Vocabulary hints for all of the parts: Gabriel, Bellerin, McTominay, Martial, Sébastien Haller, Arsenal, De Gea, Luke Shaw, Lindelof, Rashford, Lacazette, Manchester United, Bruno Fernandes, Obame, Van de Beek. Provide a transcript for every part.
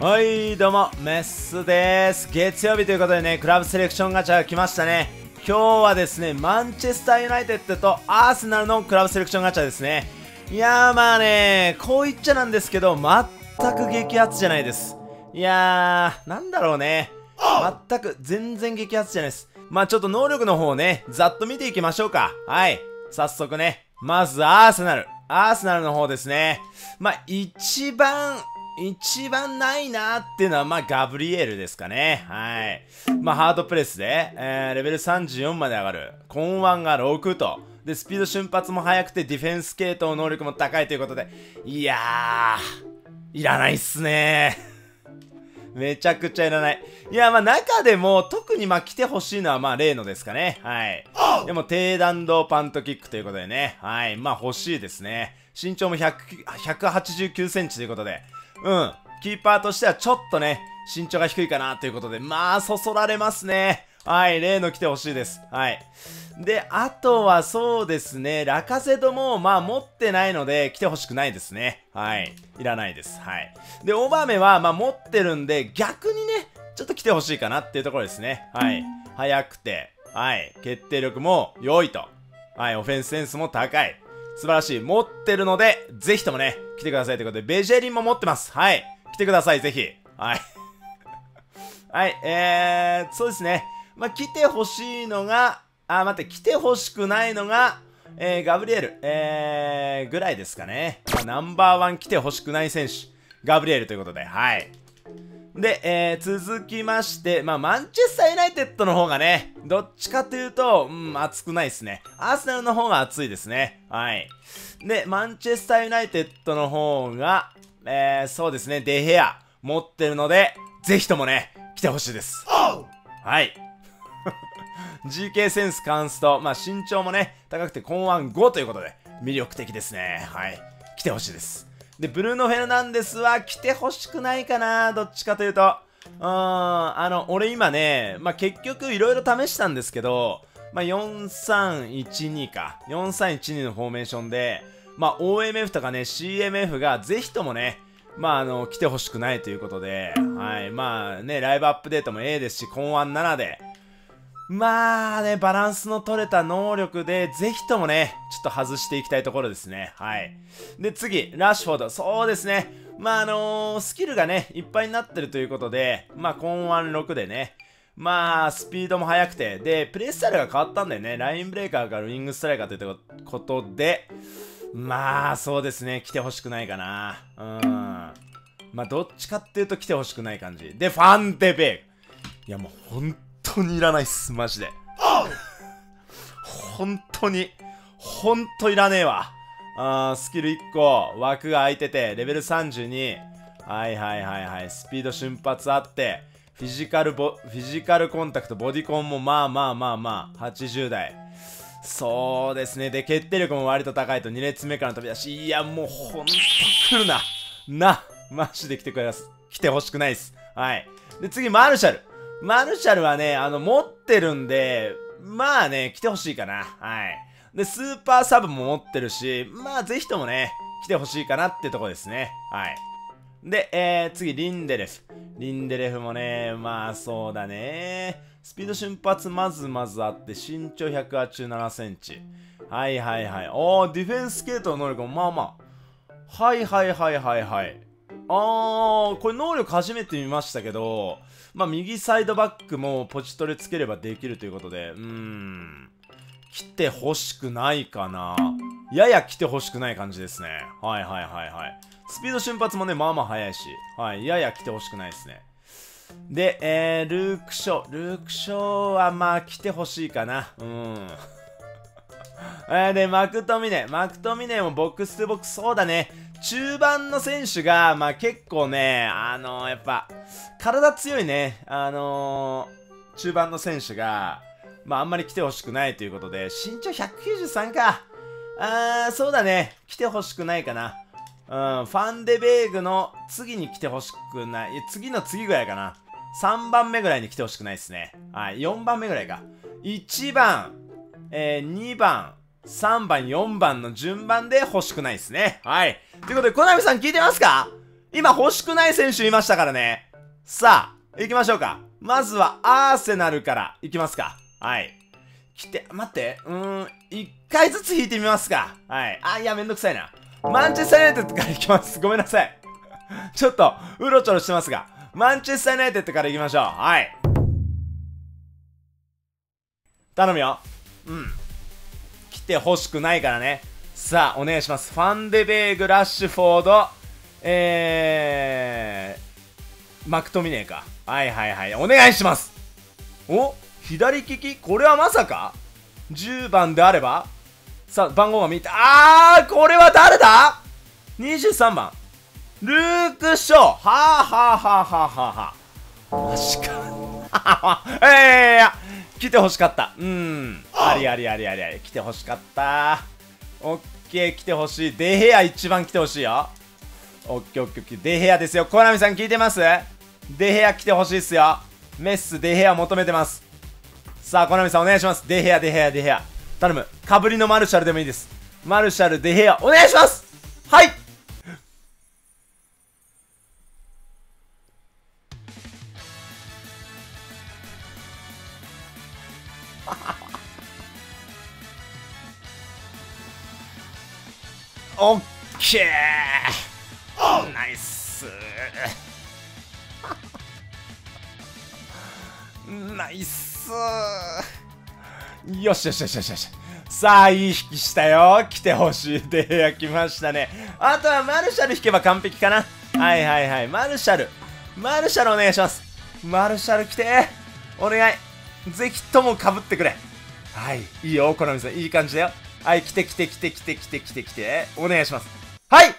はいどうもメッスです。月曜日ということでね、クラブセレクションガチャが来ましたね。今日はですね、マンチェスターユナイテッドとアーセナルのクラブセレクションガチャですね。いやーまあね、こう言っちゃなんですけど全く激アツじゃないです。いやーなんだろうね、全く全然激アツじゃないです。まあちょっと能力の方をね、ざっと見ていきましょうか。はい、早速ね、まずアーセナルの方ですね。まあ一番ないなーっていうのは、まあガブリエルですかね。はい。まあハードプレスで、レベル34まで上がる。根腕が6と。で、スピード瞬発も速くて、ディフェンス系統能力も高いということで。いやー、いらないっすねー。めちゃくちゃいらない。いや、まあ中でも、特にまあ来てほしいのは、まあ例のですかね。はい。でも低弾道パントキックということでね。はい。まあ欲しいですね。身長も189センチということで。うん。キーパーとしてはちょっとね、身長が低いかなということで。まあ、そそられますね。はい。例の来てほしいです。はい。で、あとはそうですね、ラカセドも、まあ持ってないので、来てほしくないですね。はい。いらないです。はい。で、オバメは、まあ持ってるんで、逆にね、ちょっと来てほしいかなっていうところですね。はい。速くて、はい。決定力も良いと。はい。オフェンスセンスも高い。素晴らしい。持ってるので、ぜひともね、来てくださいということで、ベジェリンも持ってます。はい。来てください、ぜひ。はい。はい、そうですね。まあ、来てほしいのが、あ、待って、来てほしくないのが、ガブリエル、ぐらいですかね。まあ、ナンバーワン来てほしくない選手、ガブリエルということで、はい。で、続きまして、まあ、マンチェスターユナイテッドの方がね、どっちかというと、熱くないですね。アーセナルの方が熱いですね。はい。で、マンチェスターユナイテッドの方が、そうですね、デヘア持ってるので、ぜひともね、来てほしいです。はい。GK センスカンスト、まあ、身長もね、高くて根腕5ということで、魅力的ですね。はい。来てほしいです。で、ブルーノ・フェルナンデスは来てほしくないかな、どっちかというと。俺今ね、まあ、結局いろいろ試したんですけど、まあ、4312か。4312のフォーメーションで、まあ、OMF とかね、CMF がぜひともね、まあ、来てほしくないということで、はい、まあね、ライブアップデートも A ですし、根腕7で、まあね、バランスの取れた能力で、ぜひともね、ちょっと外していきたいところですね。はい。で、次、ラッシュフォード。そうですね。まあ、スキルがね、いっぱいになってるということで、まあ、根腕6でね、まあ、スピードも速くて、で、プレイスタイルが変わったんだよね。ラインブレーカーからウィングストライカーということで、まあ、そうですね、来てほしくないかな。まあ、どっちかっていうと来てほしくない感じ。で、ファンデベイク。いや、もう、本当にいらないっす、マジで。本当いらねえわ。スキル1個、枠が空いてて、レベル32。はいはいはいはい。スピード瞬発あって、フィジカルコンタクト、ボディコンもまあ、80代。そうですね。で、決定力も割と高いと、2列目からの飛び出し。いや、もうほんと来るな。マジで来てほしくないっす。はい。で、次、マルシャルはね、持ってるんで、まあね、来てほしいかな。はい。で、スーパーサブも持ってるし、まあ、ぜひともね、来てほしいかなってとこですね。はい。で、次、リンデレフもね、まあ、そうだね。スピード瞬発、まずまずあって、身長187センチ。はいはいはい。おー、ディフェンス系統の能力も、まあまあ。はい。これ能力初めて見ましたけど、まあ、右サイドバックもポジトレつければできるということで、来てほしくないかな。やや来てほしくない感じですね。はい。スピード瞬発もね、まあまあ速いし、はい、やや来てほしくないですね。で、ルークショーはまあ来てほしいかな。で、マクトミネもボックス2ボックス、そうだね。中盤の選手が、まあ、結構ね、やっぱ、体強いね、中盤の選手が、まあ、あんまり来てほしくないということで、身長193か。そうだね。来てほしくないかな。ファンデベーグの次に来てほしくない。次の次ぐらいかな。3番目ぐらいに来てほしくないですね。はい、4番目ぐらいか。1番、2番、3番、4番の順番で欲しくないですね。はい。ということで、コナミさん聞いてますか？今欲しくない選手いましたからね。さあ、行きましょうか。まずはアーセナルから行きますか。はい。来て、待って、一回ずつ引いてみますか。はい。あ、いや、めんどくさいな。マンチェスターユナイテッドから行きます。ごめんなさい。ちょっと、うろちょろしてますが。マンチェスターユナイテッドから行きましょう。はい。頼むよ。うん。来て欲しくないからね。さあ、お願いします。ファンデベーグ、ラッシュフォード、マクトミネーか。はいはいはい。お願いします。お、左利き？これはまさか10番であれば、さあ、番号が見た。あー、これは誰だ ?23 番。ルーク・ショー。はぁ、あ、はぁはぁはぁはぁ。マジか。来てほしかった。あり。来てほしかった。オッケー、来てほしい。デヘア一番来てほしいよ。オッケーオッケーオッケー。デヘアですよ。コナミさん聞いてます？デヘア来てほしいっすよ。メッス、デヘア求めてます。さあ、コナミさんお願いします。デヘア、デヘア、デヘア。頼む。かぶりのマルシャルでもいいです。マルシャル、デヘア、お願いします！はい！オッケー！ナイスーナイスー、よしよしよしよしよし。さあ、いい引きしたよ。来てほしい。で、来ましたね。あとはマルシャル引けば完璧かな。はいはいはい。マルシャル。マルシャルお願いします。マルシャル来て。お願い。ぜひともかぶってくれ。はい。いいよ、コナミさん。いい感じだよ。はい、来て来て来て来て来て来て来て。お願いします。はい！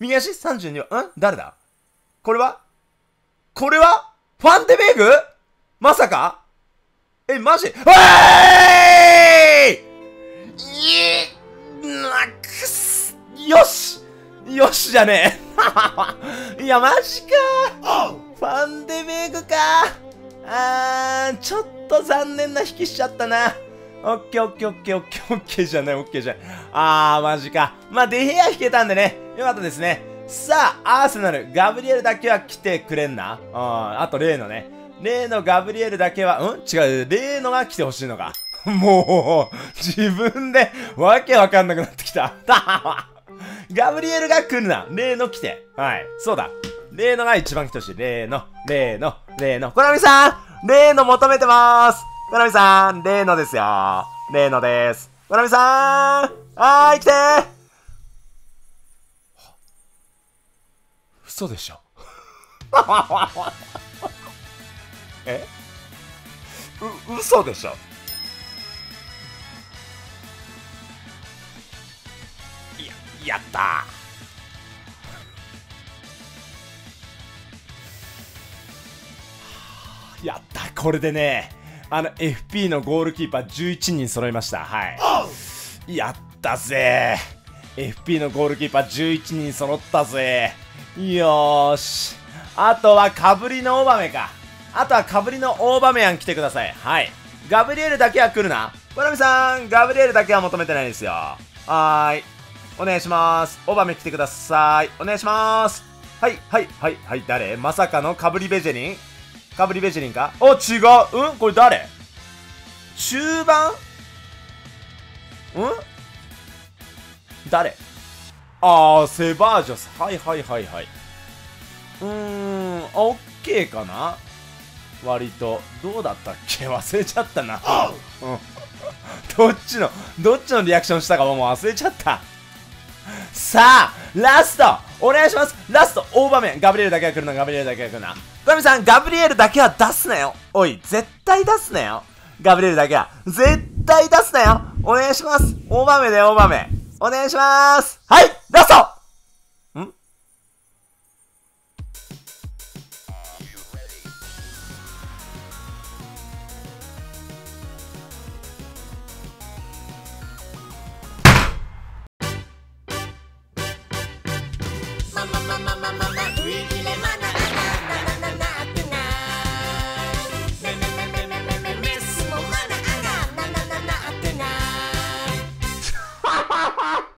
右足 32 番。ん？誰だ？これはファンデベーグ？まさか？え、マジ？わーい！よし！よしじゃねえ。いや、マジか。ファンデベーグか。ちょっと残念な引きしちゃったな。オッケーオッケーオッケーオッケーオッケーじゃないオッケーじゃない。マジか。まあ、デヘア引けたんでね。よかったですね。さあ、アーセナル。ガブリエルだけは来てくれんな。あと、例のね。例のガブリエルだけは、違う。例のが来てほしいのか。もう、自分で、わけわかんなくなってきた。ガブリエルが来るな。例の来て。はい。そうだ。例のが一番来てほしい。例の。コナミさん！例の求めてまーす。コナミさん、例のですよ。例のです。コナミさーん、はーい、来てー。嘘でしょ。え？嘘でしょ。やったー。やった、これでね。FP のゴールキーパー11人揃いました。はい。やったぜ。FP のゴールキーパー11人揃ったぜ。よーし。あとはかぶりの大場面か。あとはかぶりの大場面やん来てください。はい。ガブリエルだけは来るな。コナミさん、ガブリエルだけは求めてないですよ。はーい。お願いします。大場面来てください。お願いします。はい。誰？まさかのかぶりベジェリン？かぶりベジェリンか？お、違う。これ誰？中盤？誰？セバージョス。はい。オッケーかな？割と。どうだったっけ？忘れちゃったな。どっちのリアクションしたかもう忘れちゃった。さあ、ラストお願いします。ラスト大場面、ガブリエルだけは来るな。コナミさん、ガブリエルだけは出すなよ。おい、絶対出すなよ。ガブリエルだけは絶対出すなよ。お願いします。大場面だよ、大場面お願いします。はい、ラスト。